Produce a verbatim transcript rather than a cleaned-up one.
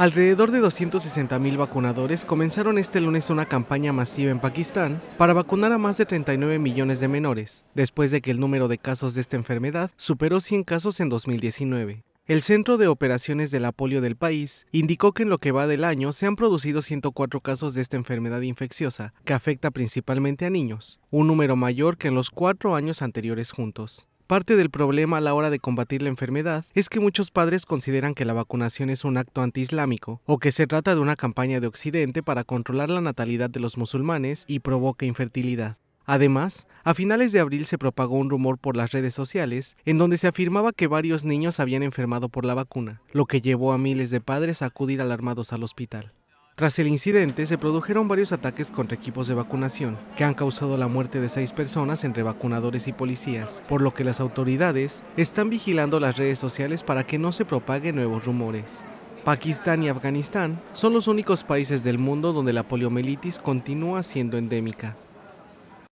Alrededor de doscientos sesenta mil vacunadores comenzaron este lunes una campaña masiva en Pakistán para vacunar a más de treinta y nueve millones de menores, después de que el número de casos de esta enfermedad superó cien casos en dos mil diecinueve. El Centro de Operaciones de la Polio del país indicó que en lo que va del año se han producido ciento cuatro casos de esta enfermedad infecciosa, que afecta principalmente a niños, un número mayor que en los cuatro años anteriores juntos. Parte del problema a la hora de combatir la enfermedad es que muchos padres consideran que la vacunación es un acto antiislámico o que se trata de una campaña de Occidente para controlar la natalidad de los musulmanes y provoca infertilidad. Además, a finales de abril se propagó un rumor por las redes sociales en donde se afirmaba que varios niños habían enfermado por la vacuna, lo que llevó a miles de padres a acudir alarmados al hospital. Tras el incidente, se produjeron varios ataques contra equipos de vacunación, que han causado la muerte de seis personas entre vacunadores y policías, por lo que las autoridades están vigilando las redes sociales para que no se propaguen nuevos rumores. Pakistán y Afganistán son los únicos países del mundo donde la poliomielitis continúa siendo endémica.